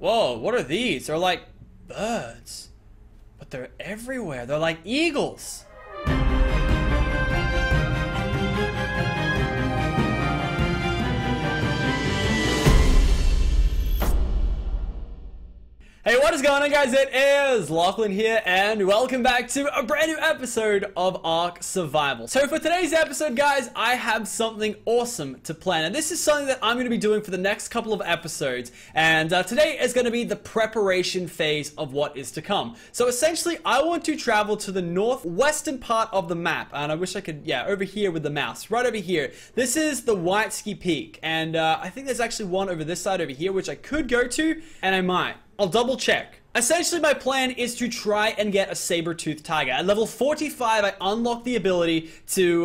Whoa, what are these? They're like birds, but they're everywhere. They're like eagles. Hey, what is going on, guys? It is Lachlan here, and welcome back to a brand new episode of ARK Survival. So for today's episode, guys, I have something awesome to plan, and this is something that I'm going to be doing for the next couple of episodes, and today is going to be the preparation phase of what is to come. So essentially, I want to travel to the northwestern part of the map, and I wish I could, yeah, over here with the mouse, right over here. This is the Whitesky Peak, and I think there's actually one over this side over here, which I could go to, and I might. I'll double check. Essentially, my plan is to try and get a saber-toothed tiger. At level 45, I unlock the ability to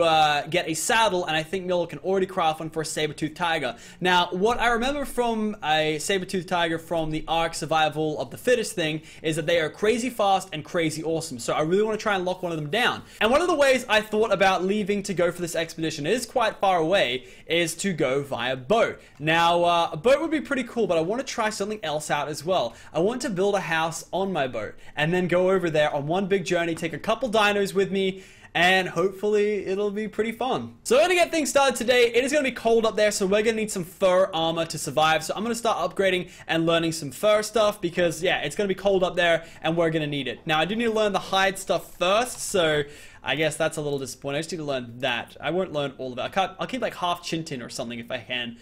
get a saddle, and I think Miller can already craft one for a saber-toothed tiger. Now, what I remember from a saber-toothed tiger from the Ark Survival of the Fittest thing is that they are crazy fast and crazy awesome, so I really want to try and lock one of them down. And one of the ways I thought about leaving to go for this expedition, it is quite far away, is to go via boat. Now, a boat would be pretty cool, but I want to try something else out as well. I want to build a house on my boat and then go over there on one big journey, take a couple dinos with me, and hopefully it'll be pretty fun. So we're gonna get things started today. It is gonna be cold up there, so we're gonna need some fur armor to survive. So I'm gonna start upgrading and learning some fur stuff because, yeah, it's gonna be cold up there and we're gonna need it. Now, I do need to learn the hide stuff first, so I guess that's a little disappointing. I just need to learn that. I won't learn all of it. I'll keep like half chintin or something if I can.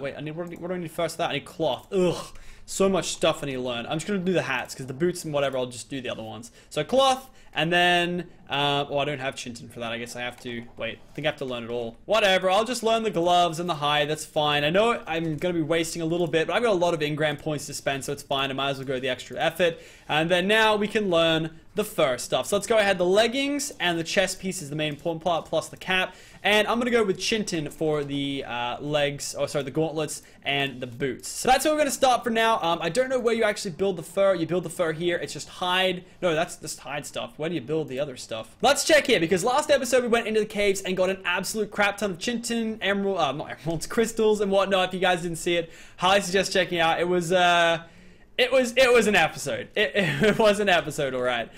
Wait, I need, what do I need first? I need cloth. Ugh, so much stuff I need to learn. I'm just gonna do the hats because the boots and whatever, I'll just do the other ones. So cloth, and then oh, I don't have chintin for that. I guess I have to wait. I think I have to learn it all. Whatever. I'll just learn the gloves and the hide. That's fine. I know I'm gonna be wasting a little bit, but I've got a lot of Ingram points to spend, so it's fine. I might as well go the extra effort. And then now we can learn the fur stuff. So let's go ahead. The leggings and the chest piece is the main important part, plus the cap. And I'm gonna go with chintin for the legs, or sorry, the gauntlets and the boots. So that's where we're gonna start for now. I don't know where you actually build the fur. You build the fur here. It's just hide. No, that's just hide stuff. Where do you build the other stuff? Let's check here, because last episode we went into the caves and got an absolute crap ton of chintin, crystals and whatnot. If you guys didn't see it, highly suggest checking it out. It was it was an episode. It was an episode, all right.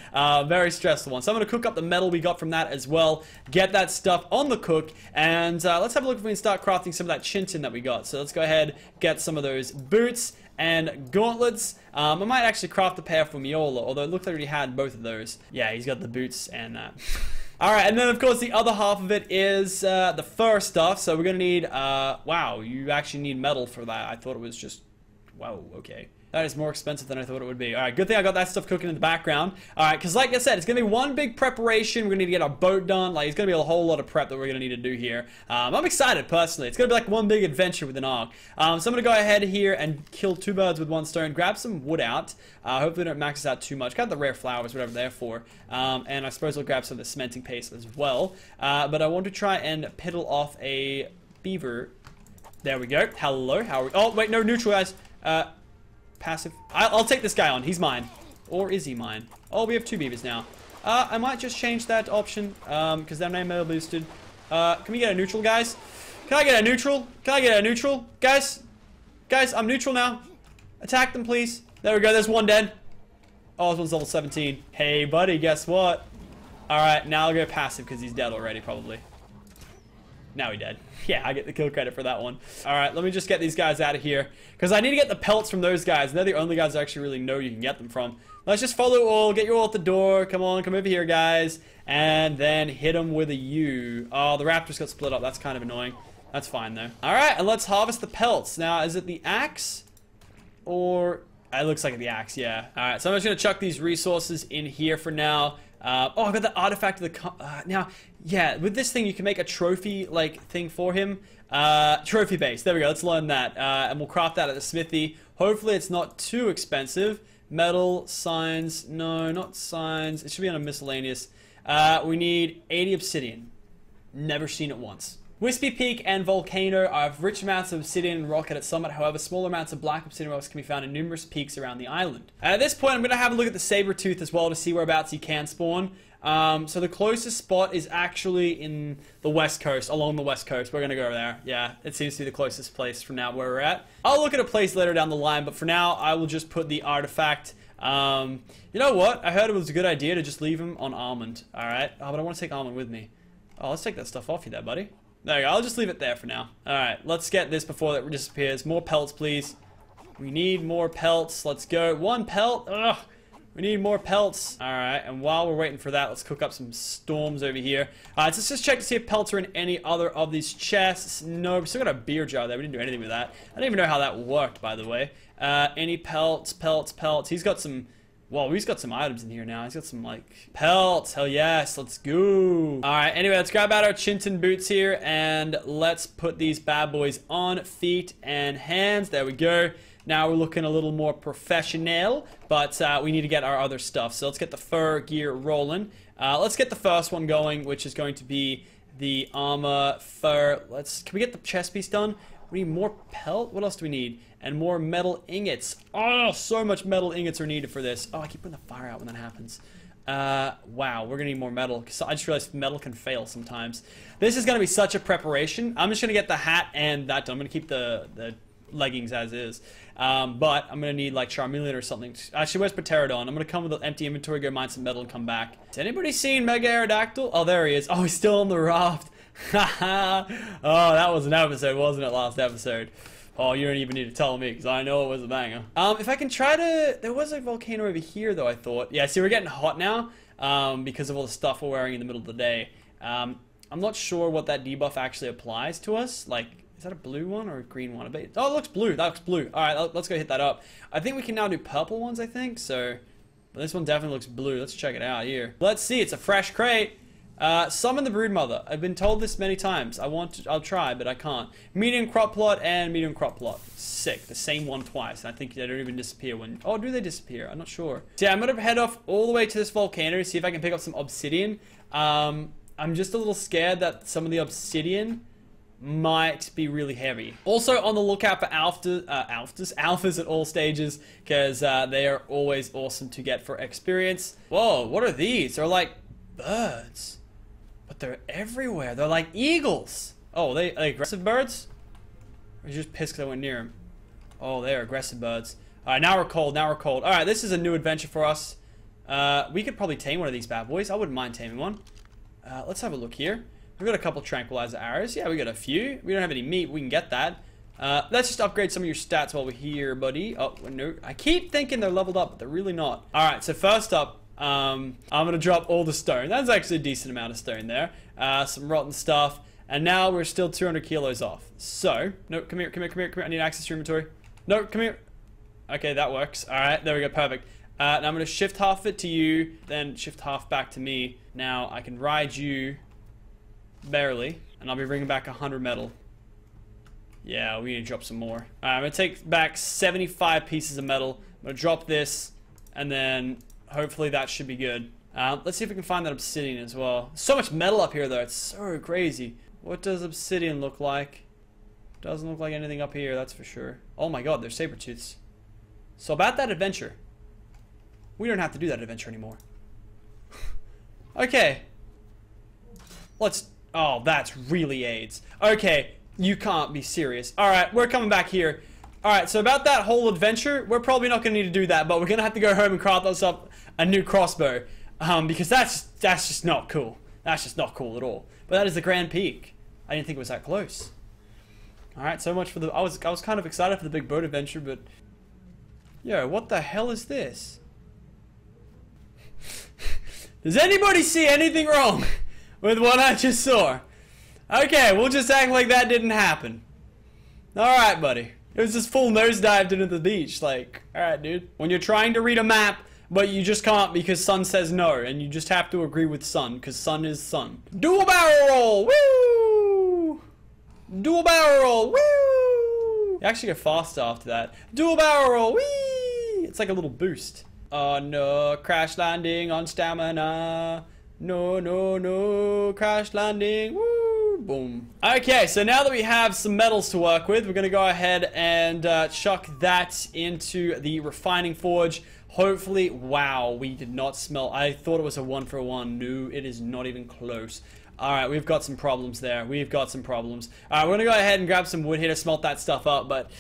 Very stressful one. So I'm going to cook up the metal we got from that as well. Get that stuff on the cook. And let's have a look if we can start crafting some of that chintin that we got. So let's go ahead, get some of those boots and gauntlets. I might actually craft a pair for Miola, although it looked like he had both of those. Yeah, he's got the boots and that. Alright, and then of course the other half of it is the fur stuff. So we're going to need... wow, you actually need metal for that. I thought it was just... Wow, okay. That is more expensive than I thought it would be. All right, good thing I got that stuff cooking in the background. All right, because like I said, it's going to be one big preparation. We're going to need to get our boat done. Like, it's going to be a whole lot of prep that we're going to need to do here. I'm excited, personally. It's going to be like one big adventure with an ARK. So I'm going to go ahead here and kill two birds with one stone. Grab some wood out. Hopefully don't max us out too much. Got the rare flowers, whatever they're for. And I suppose I'll grab some of the cementing paste as well. But I want to try and piddle off a beaver. There we go. Hello, how are we? Oh, wait, no, neutral, guys. Passive. I'll take this guy on. He's mine. Or is he mine? Oh, we have two beavers now. I might just change that option because their name may have boosted. Can we get a neutral, guys? Can I get a neutral? Can I get a neutral? Guys? Guys, I'm neutral now. Attack them, please. There we go. There's one dead. Oh, this one's level 17. Hey, buddy, guess what? All right, now I'll go passive because he's dead already, probably. Now he dead. Yeah, I get the kill credit for that one. All right, let me just get these guys out of here because I need to get the pelts from those guys. And they're the only guys I actually really know you can get them from. Let's just follow all. Get you all at the door. Come on, come over here, guys. And then hit them with a U. Oh, the raptors got split up. That's kind of annoying. That's fine, though. All right, and let's harvest the pelts. Now, is it the axe or... It looks like the axe, yeah. All right, so I'm just going to chuck these resources in here for now. Oh, I got the artifact of the... now, yeah, with this thing, you can make a trophy-like thing for him. Trophy base. There we go. Let's learn that. And we'll craft that at the smithy. Hopefully, it's not too expensive. Metal, signs. No, not signs. It should be on a miscellaneous. We need 80 obsidian. Never seen it once. Whitesky Peak and Volcano have rich amounts of obsidian and rock at its summit, however small amounts of black obsidian rocks can be found in numerous peaks around the island. At this point I'm going to have a look at the Sabertooth as well to see whereabouts he can spawn. So the closest spot is actually in the west coast, along the west coast. We're going to go over there. Yeah, it seems to be the closest place from now where we're at. I'll look at a place later down the line, but for now, I will just put the artifact. You know what? I heard it was a good idea to just leave him on Almond. Alright. Oh, but I want to take Almond with me. Oh, let's take that stuff off you there, buddy. There you go. I'll just leave it there for now. Alright, let's get this before that disappears. More pelts, please. We need more pelts. Let's go. One pelt. Ugh. We need more pelts. Alright, and while we're waiting for that, let's cook up some storms over here. Let's just check to see if pelts are in any other of these chests. No, we still got a beer jar there. We didn't do anything with that. I don't even know how that worked, by the way. Any pelts. He's got some... Well, he's got some items in here now. He's got some, like, pelts. Hell yes, let's go. Alright, anyway, let's grab out our Chinton boots here, and let's put these bad boys on feet and hands. There we go. Now we're looking a little more professional, but we need to get our other stuff. So let's get the fur gear rolling. Let's get the first one going, which is going to be the armor fur. Can we get the chest piece done? We need more pelt. What else do we need? And more metal ingots. Oh, so much metal ingots are needed for this. Oh, I keep putting the fire out when that happens. Wow, we're gonna need more metal, because I just realized metal can fail sometimes. This is gonna be such a preparation. I'm just gonna get the hat and that done. I'm gonna keep the leggings as is, but I'm gonna need like Charmeleon or something. Actually, where's Pterodon? I'm gonna come with an empty inventory, go mine some metal and come back. Has anybody seen Mega Aerodactyl? Oh, there he is. Oh, he's still on the raft. Haha. Oh, that was an episode, wasn't it? Last episode. Oh, you don't even need to tell me, because I know it was a banger. If I can try to... There was a volcano over here though, I thought. Yeah, see, we're getting hot now because of all the stuff we're wearing in the middle of the day. I'm not sure what that debuff actually applies to us. Like, is that a blue one or a green one? Oh, it looks blue. That looks blue. All right, let's go hit that up. I think we can now do purple ones, I think. So, but this one definitely looks blue. Let's check it out here. Let's see. It's a fresh crate. Summon the Broodmother. I've been told this many times. I'll try, but I can't. Medium crop plot and medium crop plot. Sick. The same one twice. And I think they don't even disappear when... Oh, do they disappear? I'm not sure. So, yeah, I'm going to head off all the way to this volcano to see if I can pick up some obsidian. I'm just a little scared that some of the obsidian... might be really heavy. Also on the lookout for alphas at all stages, because they are always awesome to get for experience. Whoa, what are these? They're like birds, but they're everywhere. They're like eagles. Oh, are they aggressive birds? Or just pissed because I went near them? Oh, they're aggressive birds. All right, now we're cold. Now we're cold. All right, this is a new adventure for us. We could probably tame one of these bad boys. I wouldn't mind taming one. Let's have a look here. We've got a couple tranquilizer arrows. Yeah, we got a few. We don't have any meat. We can get that. Let's just upgrade some of your stats while we're here, buddy. Oh, no. I keep thinking they're leveled up, but they're really not. All right, so first up, I'm going to drop all the stone. That's actually a decent amount of stone there. Some rotten stuff. And now we're still 200 kilos off. So, no, come here, come here, come here, come here. I need access to your inventory. No, come here. Okay, that works. All right, there we go. Perfect. Now I'm going to shift half of it to you, then shift half back to me. Now I can ride you... barely, and I'll be bringing back 100 metal. Yeah, we need to drop some more. Alright, I'm going to take back 75 pieces of metal. I'm going to drop this, and then hopefully that should be good. Let's see if we can find that obsidian as well. So much metal up here, though. It's so crazy. What does obsidian look like? Doesn't look like anything up here, that's for sure. Oh my god, they're saber-tooths. So about that adventure. We don't have to do that adventure anymore. Okay. Let's... Oh, that's really AIDS. Okay, you can't be serious. Alright, we're coming back here. Alright, so about that whole adventure, we're probably not going to need to do that, but we're going to have to go home and craft us up a new crossbow, because that's just not cool. That's just not cool at all. But that is the Grand Peak. I didn't think it was that close. Alright, so much for the... I was kind of excited for the big boat adventure, but... Yo, what the hell is this? Does anybody see anything wrong? With what I just saw. Okay, we'll just act like that didn't happen. Alright, buddy. It was just full nosedived into the beach. Like, alright, dude. When you're trying to read a map, but you just can't because sun says no. And you just have to agree with sun, because sun is sun. Dual barrel roll! Woo! Dual barrel roll! Woo! You actually go faster after that. Dual barrel roll! Whee! It's like a little boost. Oh no, crash landing on stamina. No, no, no, crash landing, woo, Boom. Okay, so now that we have some metals to work with, we're going to go ahead and chuck that into the refining forge. Hopefully, wow, we did not smell. I thought it was a 1-for-1. No, it is not even close. Alright, we've got some problems there. We've got some problems. Alright, we're going to go ahead and grab some wood here to smelt that stuff up, but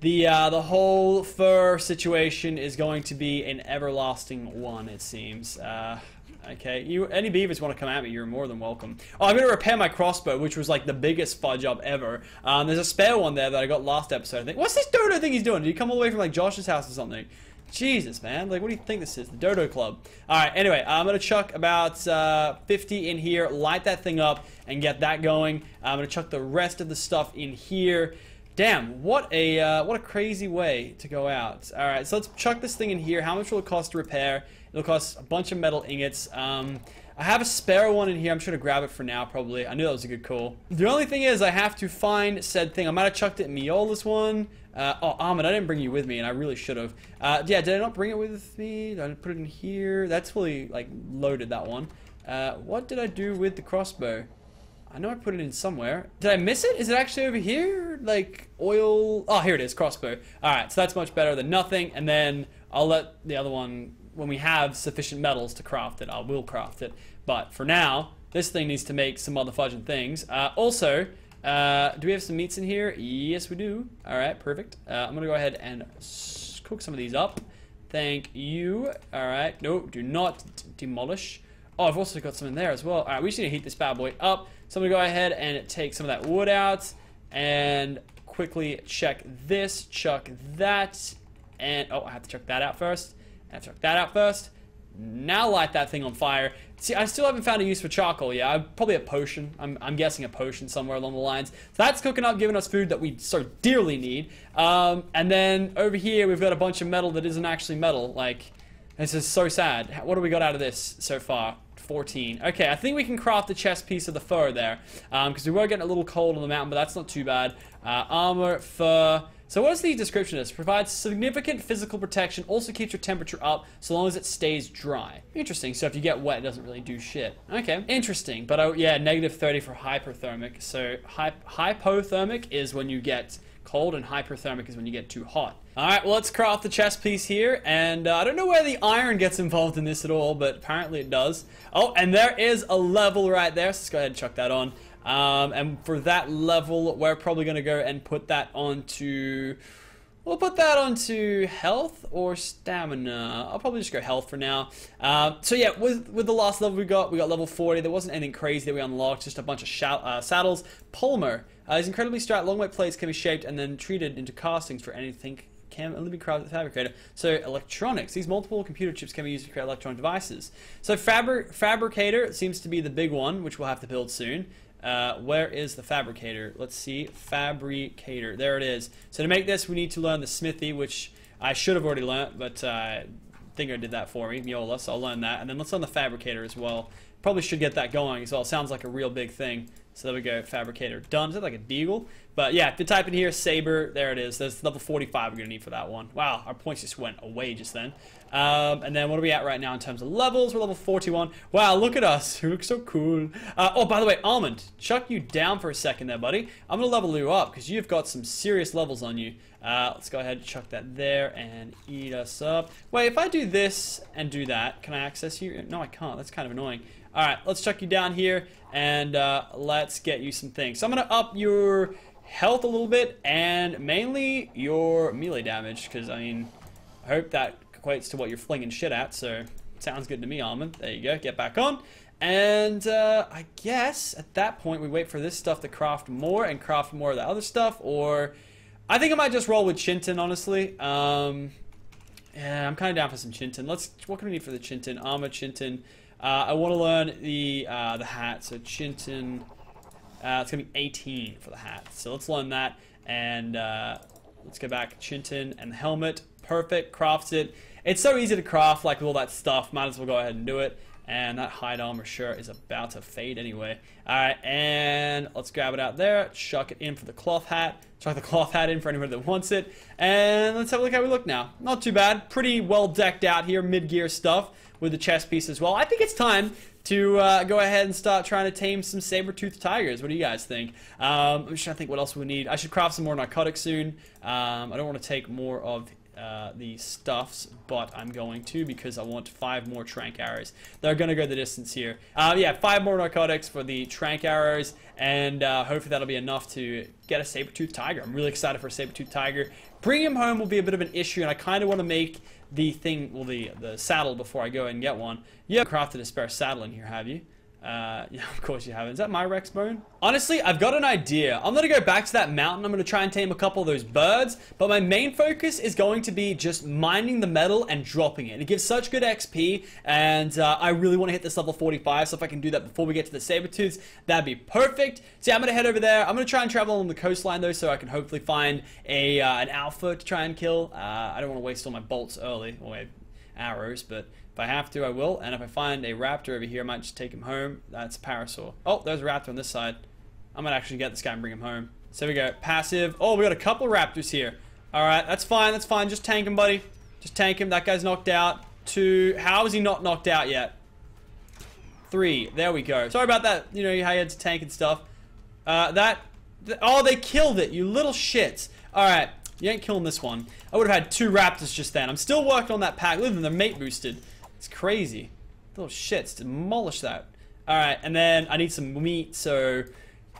the whole fur situation is going to be an everlasting one, it seems. Okay, any beavers want to come at me, you're more than welcome. Oh, I'm going to repair my crossbow, which was like the biggest fudge up ever. There's a spare one there that I got last episode, I think. What's this dodo thing he's doing? Did he come all the way from like Josh's house or something? Jesus, man. Like, what do you think this is? The Dodo Club. Alright, anyway, I'm going to chuck about 50 in here, light that thing up, and get that going. I'm going to chuck the rest of the stuff in here. Damn, what a crazy way to go out. Alright, so let's chuck this thing in here. How much will it cost to repair? It'll cost a bunch of metal ingots. I have a spare one in here. I'm just going to grab it for now, probably. I knew that was a good call. The only thing is I have to find said thing. I might have chucked it in Miola's one. Oh, Ahmed, I didn't bring you with me, and I really should have. Yeah, did I not bring it with me? Did I put it in here? That's fully, like, loaded, that one. What did I do with the crossbow? I know I put it in somewhere. Did I miss it? Is it actually over here? Like, oil? Oh, here it is, crossbow. All right, so that's much better than nothing, and then I'll let the other one... When we have sufficient metals to craft it, I will craft it. But for now, this thing needs to make some other fudging things. Also, do we have some meats in here? Yes, we do. All right, perfect. I'm going to go ahead and cook some of these up. Thank you. All right. No, do not demolish. Oh, I've also got some in there as well. All right, we just need to heat this bad boy up. So I'm going to go ahead and take some of that wood out and quickly check this, chuck that, and... Oh, I have to chuck that out first. And check that out first. Now light that thing on fire. See, I still haven't found a use for charcoal. Yeah, probably a potion. I'm guessing a potion somewhere along the lines. So that's cooking up, giving us food that we so dearly need. And then over here, we've got a bunch of metal that isn't actually metal. Like, this is so sad. What do we got out of this so far? 14. Okay, I think we can craft the chest piece of the fur there. Because we were getting a little cold on the mountain, but that's not too bad. Armor, fur... So what is the description of this? Provides significant physical protection, also keeps your temperature up so long as it stays dry. Interesting, so if you get wet, it doesn't really do shit. Okay, interesting, but yeah, -30 for hyperthermic. So hypothermic is when you get cold and hyperthermic is when you get too hot. All right, well, let's craft the chest piece here, and I don't know where the iron gets involved in this at all, but apparently it does. Oh, and there is a level right there, so let's go ahead and chuck that on. And for that level, we're probably going to go and put that onto, we'll put that onto health or stamina. I'll probably just go health for now. So yeah, with the last level we got level 40. There wasn't anything crazy that we unlocked, just a bunch of saddles. Palmer is incredibly stout. Long-weight plates can be shaped and then treated into castings for anything. Can only be crafted fabricator. So electronics. These multiple computer chips can be used to create electronic devices. So fabricator seems to be the big one, which we'll have to build soon. Where is the fabricator? Let's see. Fabricator. There it is. So to make this, we need to learn the smithy, which I should have already learned, but I think I did that for me, Miola, so I'll learn that. And then let's learn the fabricator as well. Probably should get that going as well. Sounds like a real big thing. So there we go. Fabricator. Done. Is that like a deagle? But yeah, if you type in here, saber, there it is. There's level 45 we're going to need for that one. Wow, our points just went away just then. And then what are we at right now in terms of levels? We're level 41. Wow, look at us. We look so cool. Oh, by the way, Almond, chuck you down for a second there, buddy. I'm going to level you up because you've got some serious levels on you. Let's go ahead and chuck that there and eat us up. Wait, if I do this and do that, can I access you? No, I can't. That's kind of annoying. All right, let's chuck you down here and let's get you some things. So I'm going to up your health a little bit and mainly your melee damage because, I mean, I hope that equates to what you're flinging shit at. So sounds good to me, Armin. There you go. Get back on. And I guess at that point we wait for this stuff to craft more and craft more of the other stuff. Or I think I might just roll with Chinton, honestly. Yeah, I'm kind of down for some Chinton. What can we need for the Chinton? Armor, Chinton. I want to learn the hat, so Chinton, it's going to be 18 for the hat, so let's learn that, and let's go back, Chinton, and the helmet, perfect, crafts it, it's so easy to craft, like, with all that stuff, might as well go ahead and do it, and that hide armor shirt is about to fade anyway. Alright, and let's grab it out there, chuck it in for the cloth hat, chuck the cloth hat in for anybody that wants it, and let's have a look how we look now. Not too bad, pretty well decked out here, mid-gear stuff. With the chest piece as well. I think it's time to go ahead and start trying to tame some saber-toothed tigers. What do you guys think? I'm just trying to think what else we need. I should craft some more narcotics soon. I don't want to take more of the stuffs, but I'm going to because I want 5 more trank arrows. They're going to go the distance here. Yeah, 5 more narcotics for the trank arrows, and hopefully that'll be enough to get a saber-toothed tiger. I'm really excited for a saber-toothed tiger. Bringing him home will be a bit of an issue, and I kind of want to make the thing, well, the saddle before I go and get one. You haven't crafted a spare saddle in here, have you? Yeah, of course you haven't. Is that my Rex bone? Honestly, I've got an idea. I'm gonna go back to that mountain. I'm gonna try and tame a couple of those birds, but my main focus is going to be just mining the metal and dropping it. It gives such good XP, and I really want to hit this level 45, so if I can do that before we get to the saber-tooths, that'd be perfect. So yeah, I'm gonna head over there. I'm gonna try and travel along the coastline though, so I can hopefully find a an alpha to try and kill. I don't want to waste all my bolts early, or my arrows, but if I have to, I will. And if I find a raptor over here, I might just take him home. That's a parasaur. Oh, there's a raptor on this side. I might actually get this guy and bring him home. So we go. Passive. Oh, we got a couple raptors here. All right, that's fine. That's fine. Just tank him, buddy. Just tank him. That guy's knocked out. 2. How is he not knocked out yet? 3. There we go. Sorry about that. You know how you had to tank and stuff. Oh, they killed it. You little shits. All right. You ain't killing this one. I would have had 2 raptors just then. I'm still working on that pack. Look at them. They're mate boosted. It's crazy. Little shits. Demolish that. Alright, and then I need some meat, so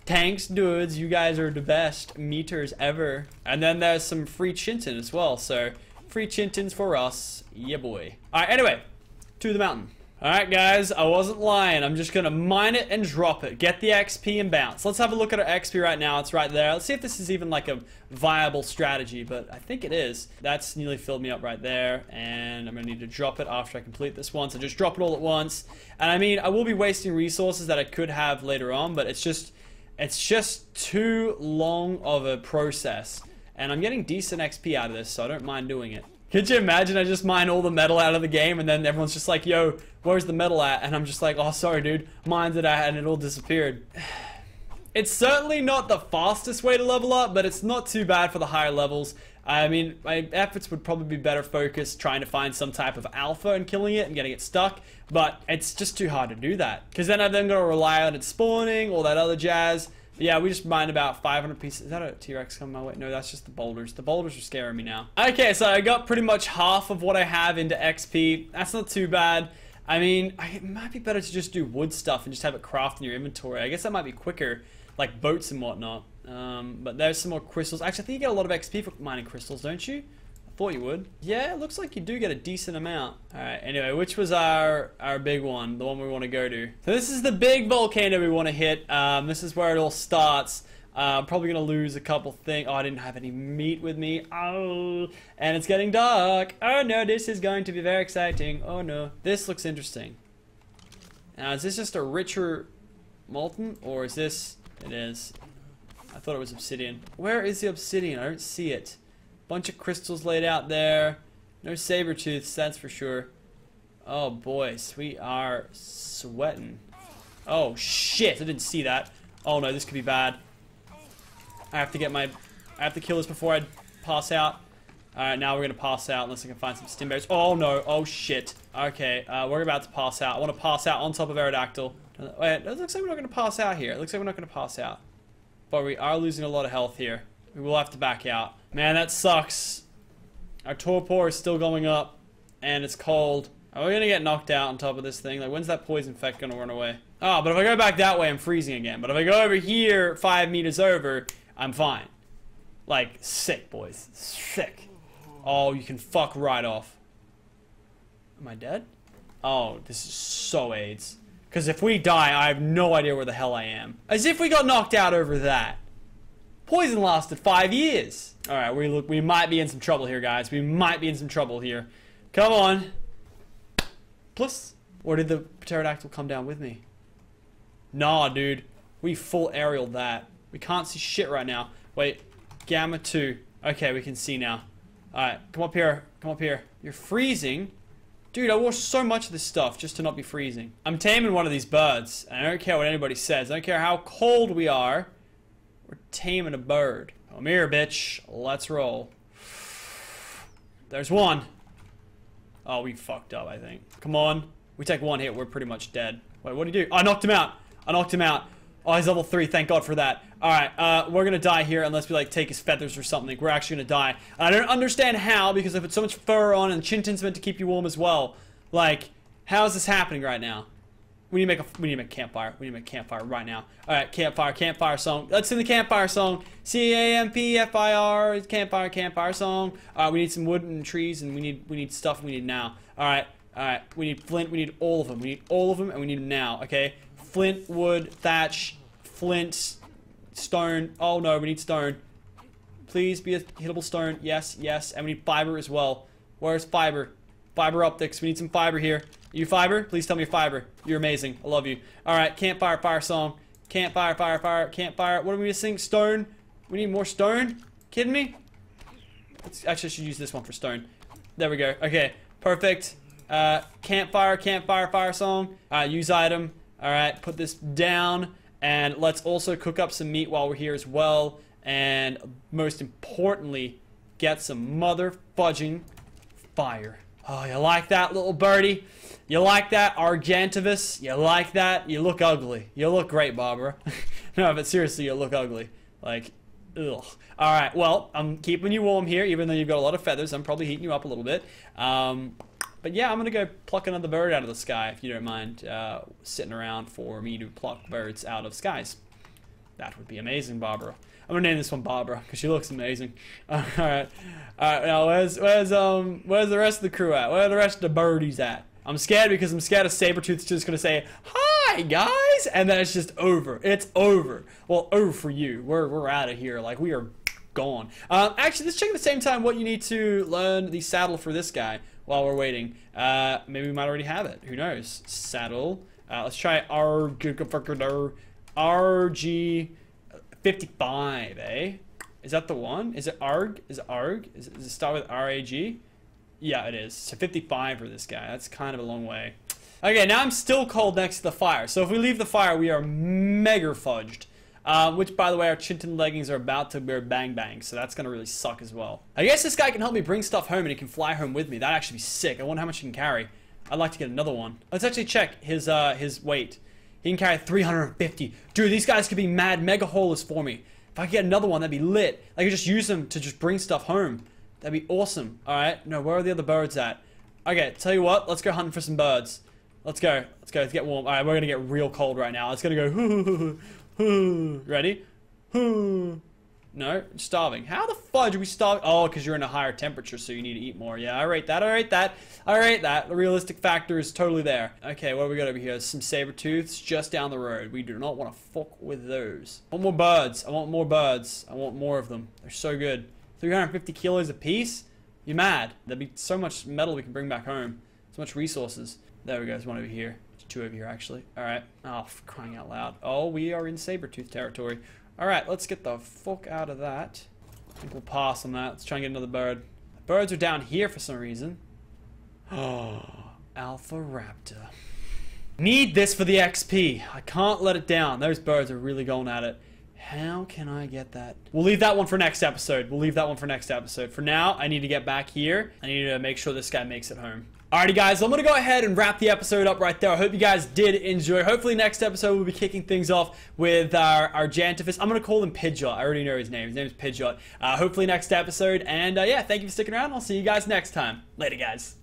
tanks, dudes, you guys are the best meaters ever. And then there's some free chintin as well, so free chintins for us. Yeah, boy. Alright, anyway, to the mountain. Alright, guys, I wasn't lying. I'm just gonna mine it and drop it. Get the XP and bounce. Let's have a look at our XP right now. It's right there. Let's see if this is even like a viable strategy, but I think it is. That's nearly filled me up right there, and I'm gonna need to drop it after I complete this one. So just drop it all at once. And I mean, I will be wasting resources that I could have later on, but it's just too long of a process. And I'm getting decent XP out of this, so I don't mind doing it. Could you imagine I just mine all the metal out of the game and then everyone's just like, yo, where's the metal at? And I'm just like, oh, sorry, dude. Mine's it at, and it all disappeared. It's certainly not the fastest way to level up, but it's not too bad for the higher levels. I mean, my efforts would probably be better focused trying to find some type of alpha and killing it and getting it stuck, but it's just too hard to do that. Because then I'm going to rely on it spawning, all that other jazz. Yeah, we just mined about 500 pieces. Is that a T-Rex coming my way? No, that's just the boulders. The boulders are scaring me now. Okay, so I got pretty much half of what I have into XP. That's not too bad. I mean, it might be better to just do wood stuff and just have it craft in your inventory. I guess that might be quicker, like boats and whatnot. But there's some more crystals. Actually, I think you get a lot of XP for mining crystals, don't you? I thought you would. Yeah, it looks like you do get a decent amount. All right, anyway, which was our big one, the one we want to go to? So this is the big volcano we want to hit. This is where it all starts. I'm probably going to lose a couple things. Oh, I didn't have any meat with me. Oh, and it's getting dark. Oh, no, this is going to be very exciting. Oh, no. This looks interesting. Now, is this just a richer molten, or is this... It is. I thought it was obsidian. Where is the obsidian? I don't see it. Bunch of crystals laid out there. No saber-tooths, that's for sure. Oh, boys. We are sweating. Oh, shit. I didn't see that. Oh, no, this could be bad. I have to kill this before I pass out. Alright, now we're gonna pass out unless I can find some stimberries. Oh no, oh shit. Okay, we're about to pass out. I wanna pass out on top of Aerodactyl. Wait, it looks like we're not gonna pass out here. It looks like we're not gonna pass out. But we are losing a lot of health here. We will have to back out. Man, that sucks. Our torpor is still going up. And it's cold. Are we gonna get knocked out on top of this thing? Like, when's that poison effect gonna run away? Oh, but if I go back that way, I'm freezing again. But if I go over here, 5 meters over, I'm fine. Like, sick, boys. Sick. Oh, you can fuck right off. Am I dead? Oh, this is so AIDS. Because if we die, I have no idea where the hell I am. As if we got knocked out over that. Poison lasted 5 years. All right, we might be in some trouble here, guys. We might be in some trouble here. Come on. Plus, or did the pterodactyl come down with me? Nah, dude. We full aerialed that. We can't see shit right now. Wait. Gamma 2. Okay, we can see now. Alright, come up here. Come up here. You're freezing? Dude, I wore so much of this stuff just to not be freezing. I'm taming one of these birds. And I don't care what anybody says. I don't care how cold we are. We're taming a bird. Come here, bitch. Let's roll. There's one. Oh, we fucked up, I think. Come on. We take one hit, we're pretty much dead. Wait, what did he do? I knocked him out. I knocked him out. Oh, he's level 3. Thank God for that. Alright, we're gonna die here unless we, like, take his feathers or something. We're actually gonna die. And I don't understand how, because I put so much fur on, and Chintin's meant to keep you warm as well. Like, how is this happening right now? We need to make a campfire. We need to make a campfire right now. Alright, campfire, campfire song. Let's sing the campfire song. C-A-M-P-F-I-R, campfire, campfire song. Alright, we need some wood and trees, and we need stuff we need now. Alright, alright. We need flint, we need all of them. We need all of them, and we need them now, okay? Flint, wood, thatch, flint, stone. Oh no, we need stone. Please be a hittable stone. Yes, yes. And we need fiber as well. Where's fiber? Fiber optics. We need some fiber here. Are you fiber? Please tell me fiber. You're amazing. I love you. Alright, campfire, fire song. Campfire, fire, fire, campfire. What are we missing? Stone. We need more stone? Kidding me? Actually, I should use this one for stone. There we go. Okay, perfect. Campfire, campfire, fire song. Use item. Alright, put this down. And let's also cook up some meat while we're here as well. And most importantly, get some mother fudging fire. Oh, you like that, little birdie? You like that, Argentavis? You like that? You look ugly. You look great, Barbara. No, but seriously, you look ugly. Like, ugh. Alright, well, I'm keeping you warm here, even though you've got a lot of feathers. I'm probably heating you up a little bit. But yeah, I'm going to go pluck another bird out of the sky, if you don't mind sitting around for me to pluck birds out of skies. That would be amazing, Barbara. I'm going to name this one Barbara, because she looks amazing. Alright. Alright, now where's the rest of the crew at? Where are the rest of the birdies at? I'm scared because I'm scared a Sabretooth's just going to say, "Hi, guys!" And then it's just over. It's over. Well, over for you. We're out of here. Like, we are gone. Actually, let's check at the same time what you need to learn the saddle for this guy. While we're waiting, maybe we might already have it. Who knows? Saddle. Let's try RG55, eh? Is that the one? Is it ARG? Is it ARG? Does it start with RAG? Yeah, it is. So 55 for this guy. That's kind of a long way. Okay, now I'm still cold next to the fire. So if we leave the fire, we are mega fudged. Which, by the way, our Chintin leggings are about to wear bang bang, so that's gonna really suck as well. I guess this guy can help me bring stuff home and he can fly home with me. That'd actually be sick. I wonder how much he can carry. I'd like to get another one. Let's actually check his weight. He can carry 350. Dude, these guys could be mad mega haulers for me. If I could get another one, that'd be lit. I could just use them to just bring stuff home. That'd be awesome. Alright, no, where are the other birds at? Okay, tell you what, let's go hunting for some birds. Let's go. Let's go. Let's get warm. Alright, we're gonna get real cold right now. It's gonna go hoo hoo hoo hoo. Ready? No, starving. How the fudge are we starving? Oh, because you're in a higher temperature, so you need to eat more. Yeah, I rate that, I rate that, I rate that. The realistic factor is totally there. Okay, what do we got over here? Some Sabertooths just down the road. We do not want to fuck with those. I want more birds. I want more birds. I want more of them. They're so good. 350 kilos a piece? You're mad. There'd be so much metal we can bring back home. So much resources. There we go, there's one over here. Two over here, actually. Alright. Oh, for crying out loud. Oh, we are in Sabretooth territory. Alright, let's get the fuck out of that. I think we'll pass on that. Let's try and get another bird. The birds are down here for some reason. Oh, Alpha Raptor. Need this for the XP. I can't let it down. Those birds are really going at it. How can I get that? We'll leave that one for next episode. We'll leave that one for next episode. For now, I need to get back here. I need to make sure this guy makes it home. Alrighty guys, I'm going to go ahead and wrap the episode up right there. I hope you guys did enjoy. Hopefully next episode we'll be kicking things off with our Argentavis. I'm going to call him Pidgeot. I already know his name. His name is Pidgeot. Hopefully next episode. And yeah, thank you for sticking around. I'll see you guys next time. Later guys.